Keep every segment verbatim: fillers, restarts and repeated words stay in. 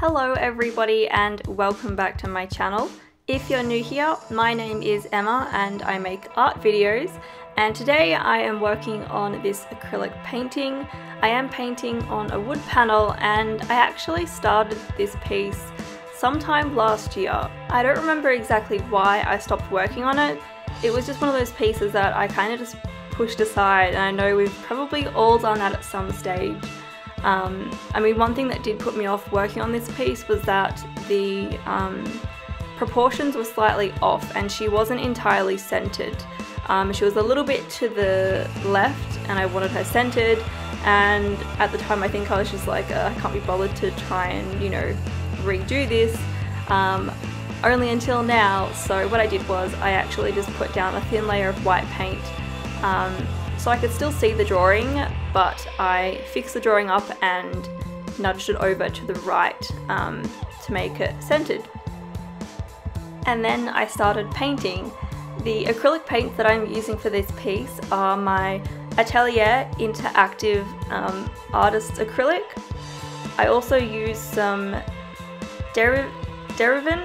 Hello everybody and welcome back to my channel. If you're new here, my name is Emma and I make art videos, and today I am working on this acrylic painting. I am painting on a wood panel and I actually started this piece sometime last year. I don't remember exactly why I stopped working on it. It was just one of those pieces that I kind of just pushed aside, and I know we've probably all done that at some stage. Um, I mean, one thing that did put me off working on this piece was that the um, proportions were slightly off and she wasn't entirely centered. Um, she was a little bit to the left and I wanted her centered, and at the time I think I was just like, uh, I can't be bothered to try and, you know, redo this, um, only until now. So what I did was I actually just put down a thin layer of white paint um, so I could still see the drawing, but I fixed the drawing up and nudged it over to the right um, to make it centered. And then I started painting. The acrylic paints that I'm using for this piece are my Atelier Interactive um, Artist's Acrylic. I also use some Deriv Derivan,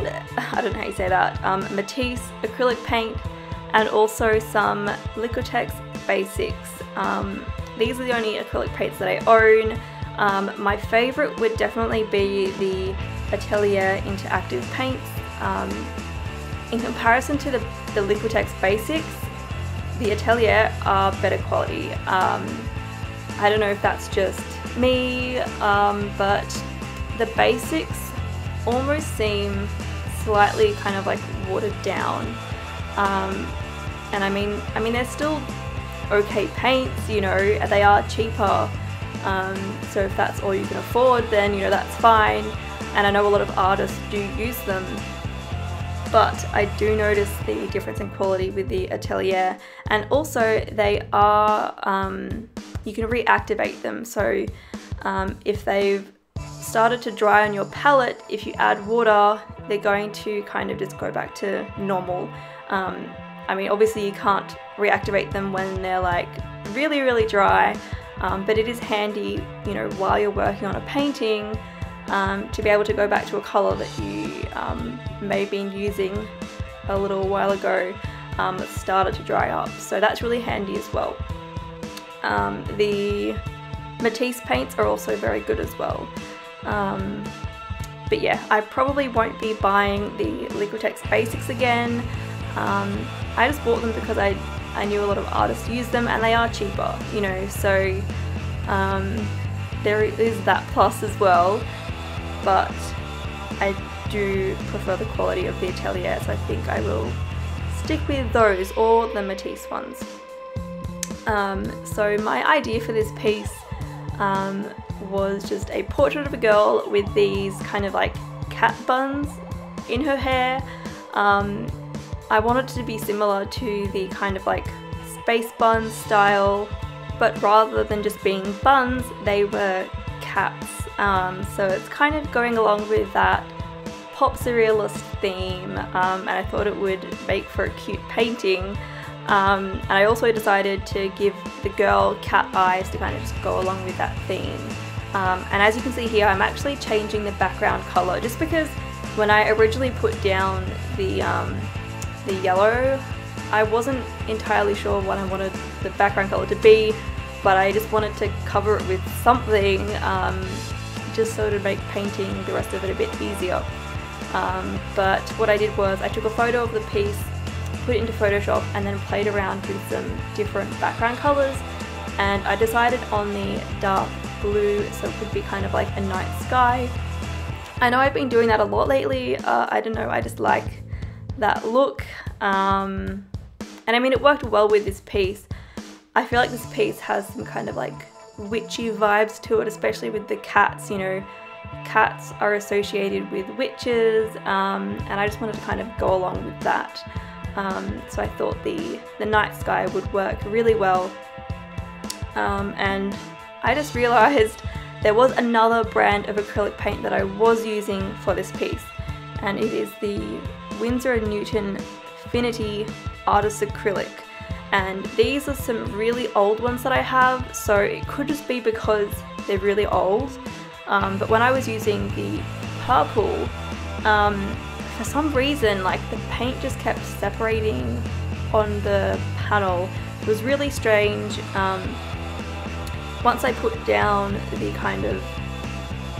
I don't know how you say that, um, Matisse acrylic paint, and also some Liquitex Basics. Um, these are the only acrylic paints that I own. Um, my favourite would definitely be the Atelier Interactive paints. Um, in comparison to the, the Liquitex Basics, the Atelier are better quality. Um, I don't know if that's just me, um, but the Basics almost seem slightly kind of like watered down. Um, and I mean, I mean they're still okay paints, you know, they are cheaper, um, so if that's all you can afford, then, you know, that's fine, and I know a lot of artists do use them, but I do notice the difference in quality with the Atelier, and also they are, um, you can reactivate them, so um, if they've started to dry on your palette, if you add water, they're going to kind of just go back to normal. Um, I mean, obviously you can't reactivate them when they're like really really dry, um, but it is handy, you know, while you're working on a painting um, to be able to go back to a colour that you um, may have been using a little while ago um, that started to dry up, so that's really handy as well. Um, the Matisse paints are also very good as well. Um, but yeah, I probably won't be buying the Liquitex Basics again. Um, I just bought them because I, I knew a lot of artists use them and they are cheaper, you know, so um, there is that plus as well, but I do prefer the quality of the Atelier, so I think I will stick with those or the Matisse ones. Um, so my idea for this piece um, was just a portrait of a girl with these kind of like cat buns in her hair. Um, I want it to be similar to the kind of like space buns style, but rather than just being buns, they were cats. Um, so it's kind of going along with that pop surrealist theme, um, and I thought it would make for a cute painting. Um, and I also decided to give the girl cat eyes to kind of just go along with that theme. Um, and as you can see here, I'm actually changing the background colour, just because when I originally put down the um, the yellow, I wasn't entirely sure what I wanted the background colour to be, but I just wanted to cover it with something, um, just so to make painting the rest of it a bit easier. Um, but what I did was I took a photo of the piece, put it into Photoshop, and then played around with some different background colours, and I decided on the dark blue, so it would be kind of like a night sky. I know I've been doing that a lot lately. uh, I don't know, I just like that look, um, and I mean it worked well with this piece. I feel like this piece has some kind of like witchy vibes to it, especially with the cats, you know, cats are associated with witches, um, and I just wanted to kind of go along with that, um, so I thought the, the night sky would work really well, um, and I just realised there was another brand of acrylic paint that I was using for this piece, and it is the Winsor and Newton Affinity Artist Acrylic, and these are some really old ones that I have, so it could just be because they're really old, um, but when I was using the purple, um, for some reason, like, the paint just kept separating on the panel. It was really strange. Um, once I put down the kind of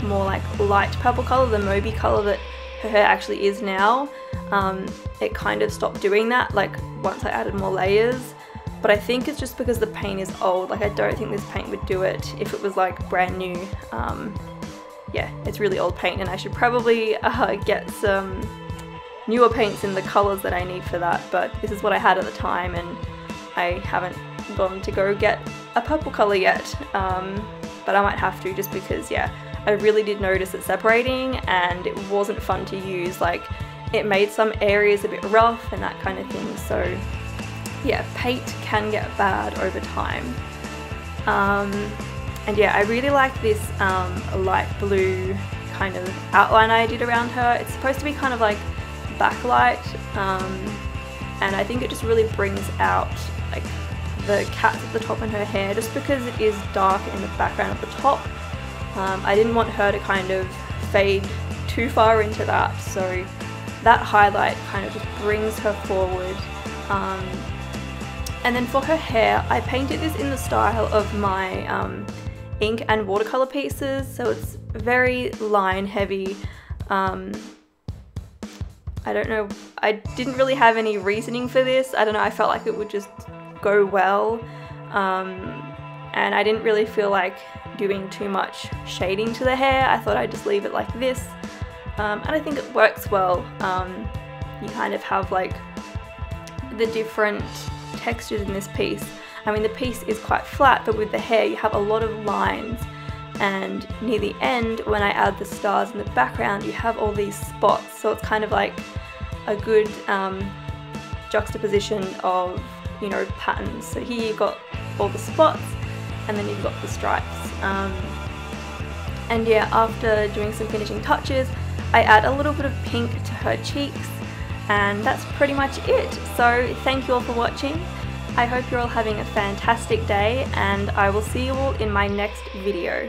more like light purple color, the Moby color that her hair actually is now, um, it kind of stopped doing that, like, once I added more layers. But I think it's just because the paint is old. Like, I don't think this paint would do it if it was like brand new. Um, yeah, it's really old paint, and I should probably uh, get some newer paints in the colors that I need for that, but this is what I had at the time, and I haven't gone to go get a purple color yet, um, but I might have to, just because, yeah, I really did notice it separating and it wasn't fun to use. Like, it made some areas a bit rough and that kind of thing. So yeah, paint can get bad over time. Um, and yeah, I really like this um, light blue kind of outline I did around her. It's supposed to be kind of like backlight, um, and I think it just really brings out like the cats at the top in her hair, just because it is dark in the background at the top. Um, I didn't want her to kind of fade too far into that, so that highlight kind of just brings her forward. Um, and then for her hair, I painted this in the style of my um, ink and watercolor pieces, so it's very line heavy. Um, I don't know, I didn't really have any reasoning for this. I don't know, I felt like it would just go well. Um, and I didn't really feel like doing too much shading to the hair. I thought I'd just leave it like this, um, and I think it works well. Um, you kind of have like the different textures in this piece. I mean, the piece is quite flat, but with the hair you have a lot of lines, and near the end when I add the stars in the background you have all these spots, so it's kind of like a good um, juxtaposition of, you know, patterns. So here you've got all the spots, and then you've got the stripes. Um, and yeah, after doing some finishing touches, I add a little bit of pink to her cheeks, and that's pretty much it. So thank you all for watching. I hope you're all having a fantastic day, and I will see you all in my next video.